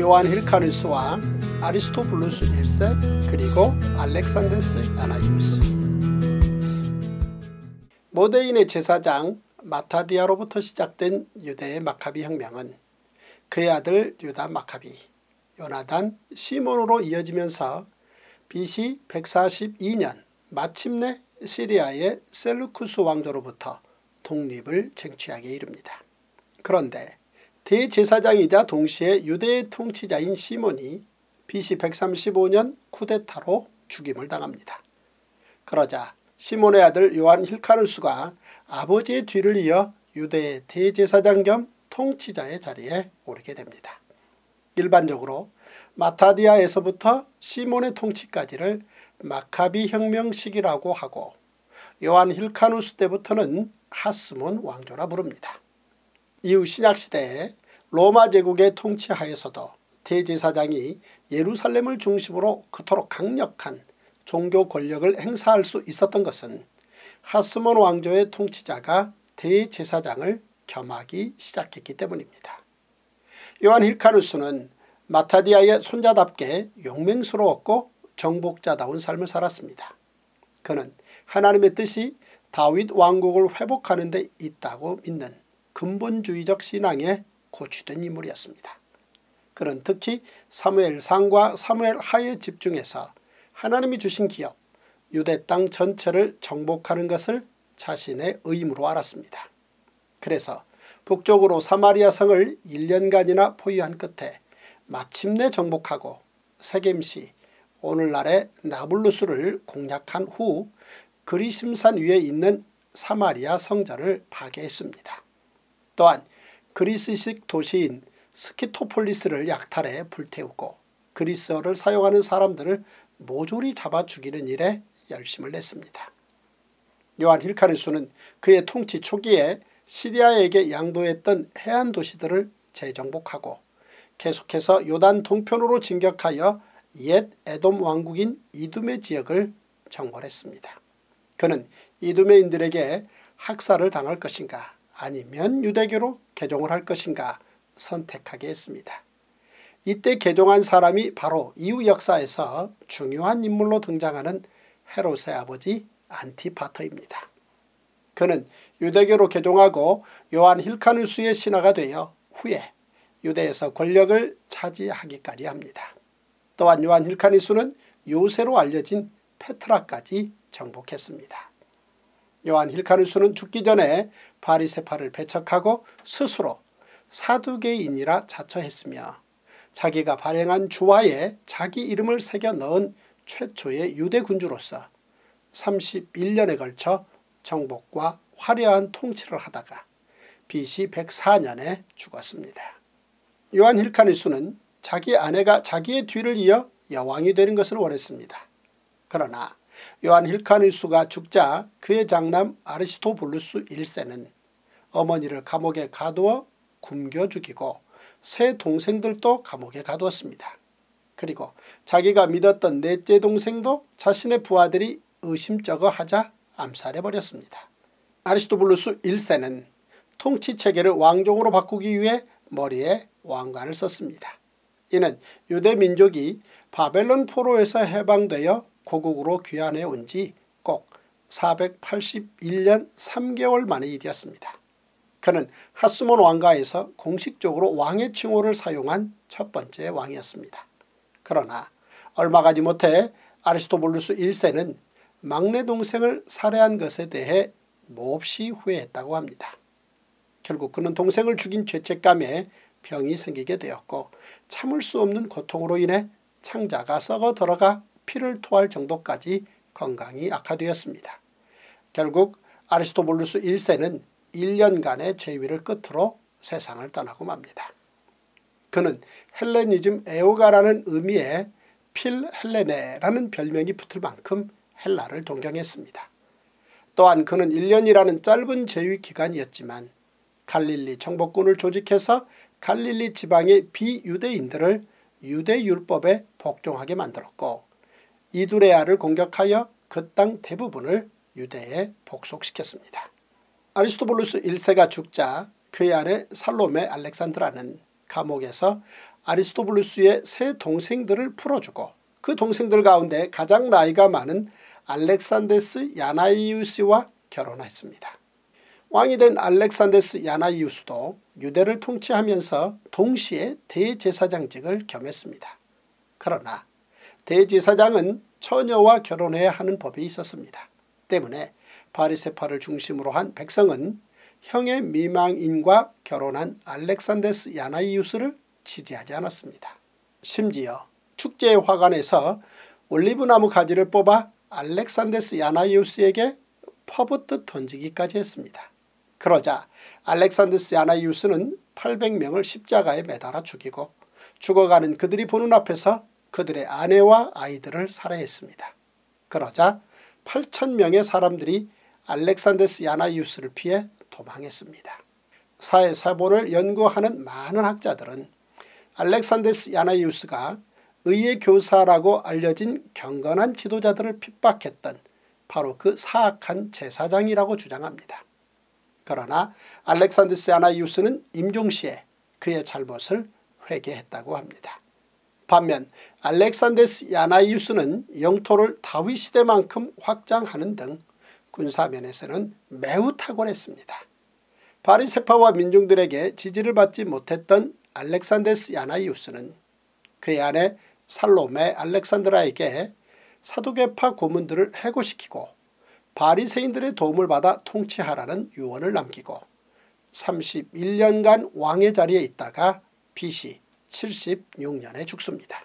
요한 힐카누스와 아리스토불루스 1세 그리고 알렉산데스 야나이우스. 모데인의 제사장 마타디아로부터 시작된 유대의 마카비 혁명은 그의 아들 유다 마카비, 요나단, 시몬으로 이어지면서 BC 142년 마침내 시리아의 셀루쿠스 왕조로부터 독립을 쟁취하게 이릅니다. 그런데 대제사장이자 동시에 유대의 통치자인 시몬이 BC 135년 쿠데타로 죽임을 당합니다. 그러자 시몬의 아들 요한 힐카누스가 아버지의 뒤를 이어 유대의 대제사장 겸 통치자의 자리에 오르게 됩니다. 일반적으로 마타디아에서부터 시몬의 통치까지를 마카비 혁명 시기라고 하고 요한 힐카누스 때부터는 하스몬 왕조라 부릅니다. 이후 신약시대에 로마 제국의 통치하에서도 대제사장이 예루살렘을 중심으로 그토록 강력한 종교 권력을 행사할 수 있었던 것은 하스몬 왕조의 통치자가 대제사장을 겸하기 시작했기 때문입니다. 요한 힐카누스는 마타디아의 손자답게 용맹스러웠고 정복자다운 삶을 살았습니다. 그는 하나님의 뜻이 다윗 왕국을 회복하는 데 있다고 믿는 근본주의적 신앙에 고취된 인물이었습니다. 그는 특히 사무엘상과 사무엘하에 집중해서 하나님이 주신 기업, 유대 땅 전체를 정복하는 것을 자신의 의무로 알았습니다. 그래서 북쪽으로 사마리아 성을 1년간이나 포위한 끝에 마침내 정복하고 세겜시, 오늘날의 나블루스를 공략한 후 그리심산 위에 있는 사마리아 성전을 파괴했습니다. 또한 그리스식 도시인 스키토폴리스를 약탈해 불태우고 그리스어를 사용하는 사람들을 모조리 잡아 죽이는 일에 열심을 냈습니다. 요한 힐카누스는 그의 통치 초기에 시리아에게 양도했던 해안 도시들을 재정복하고 계속해서 요단 동편으로 진격하여 옛 에돔 왕국인 이둠의 지역을 정벌했습니다. 그는 이두메인들에게 학살을 당할 것인가 아니면 유대교로 개종을 할 것인가 선택하게 했습니다. 이때 개종한 사람이 바로 이후 역사에서 중요한 인물로 등장하는 헤롯의 아버지 안티파터입니다. 그는 유대교로 개종하고 요한 힐카누스의 신하가 되어 후에 유대에서 권력을 차지하기까지 합니다. 또한 요한 힐카누스는 요새로 알려진 페트라까지 정복했습니다. 요한 힐카누스는 죽기 전에 바리세파를 배척하고 스스로 사두개인이라 자처했으며 자기가 발행한 주화에 자기 이름을 새겨 넣은 최초의 유대 군주로서 31년에 걸쳐 정복과 화려한 통치를 하다가 BC 104년에 죽었습니다. 요한 힐카누스는 자기 아내가 자기의 뒤를 이어 여왕이 되는 것을 원했습니다. 그러나 요한 힐카누스가 죽자 그의 장남 아리스토불루스 1세는 어머니를 감옥에 가두어 굶겨 죽이고 세 동생들도 감옥에 가두었습니다. 그리고 자기가 믿었던 넷째 동생도 자신의 부하들이 의심쩍어하자 암살해버렸습니다. 아리스토불루스 1세는 통치체계를 왕종으로 바꾸기 위해 머리에 왕관을 썼습니다. 이는 유대 민족이 바벨론 포로에서 해방되어 고국으로 귀환해 온 지 꼭 481년 3개월 만의 일이었습니다. 그는 하스몬 왕가에서 공식적으로 왕의 칭호를 사용한 첫 번째 왕이었습니다. 그러나 얼마 가지 못해 아리스토불루스 1세는 막내 동생을 살해한 것에 대해 몹시 후회했다고 합니다. 결국 그는 동생을 죽인 죄책감에 병이 생기게 되었고 참을 수 없는 고통으로 인해 창자가 썩어 들어가 피를 토할 정도까지 건강이 악화되었습니다. 결국 아리스토불루스 1세는 1년간의 재위를 끝으로 세상을 떠나고 맙니다. 그는 헬레니즘 에오가라는 의미의 필헬레네라는 별명이 붙을 만큼 헬라를 동경했습니다. 또한 그는 1년이라는 짧은 재위 기간이었지만 갈릴리 정복군을 조직해서 갈릴리 지방의 비유대인들을 유대율법에 복종하게 만들었고 이두레아를 공격하여 그 땅 대부분을 유대에 복속시켰습니다. 아리스토불루스 1세가 죽자 그의 아내 살로메 알렉산드라는 감옥에서 아리스토불루스의 세 동생들을 풀어주고 그 동생들 가운데 가장 나이가 많은 알렉산데스 야나이우스와 결혼했습니다. 왕이 된 알렉산데스 야나이우스도 유대를 통치하면서 동시에 대제사장직을 겸했습니다. 그러나 대제사장은 처녀와 결혼해야 하는 법이 있었습니다. 때문에 바리새파를 중심으로 한 백성은 형의 미망인과 결혼한 알렉산데스 야나이우스를 지지하지 않았습니다. 심지어 축제의 화관에서 올리브나무 가지를 뽑아 알렉산데스 야나이우스에게 퍼붓듯 던지기까지 했습니다. 그러자 알렉산데스 야나이우스는 800명을 십자가에 매달아 죽이고 죽어가는 그들이 보는 앞에서 그들의 아내와 아이들을 살해했습니다. 그러자 8,000명의 사람들이 알렉산데스 야나이우스를 피해 도망했습니다. 사회사본을 연구하는 많은 학자들은 알렉산데스 야나이우스가 의의 교사라고 알려진 경건한 지도자들을 핍박했던 바로 그 사악한 제사장이라고 주장합니다. 그러나 알렉산데스 야나이우스는 임종시에 그의 잘못을 회개했다고 합니다. 반면 알렉산데스 야나이우스는 영토를 다윗 시대만큼 확장하는 등 군사면에서는 매우 탁월했습니다. 바리새파와 민중들에게 지지를 받지 못했던 알렉산데스 야나이우스는 그의 아내 살로메 알렉산드라에게 사두개파 고문들을 해고시키고 바리새인들의 도움을 받아 통치하라는 유언을 남기고 31년간 왕의 자리에 있다가 BC 76년에 죽습니다.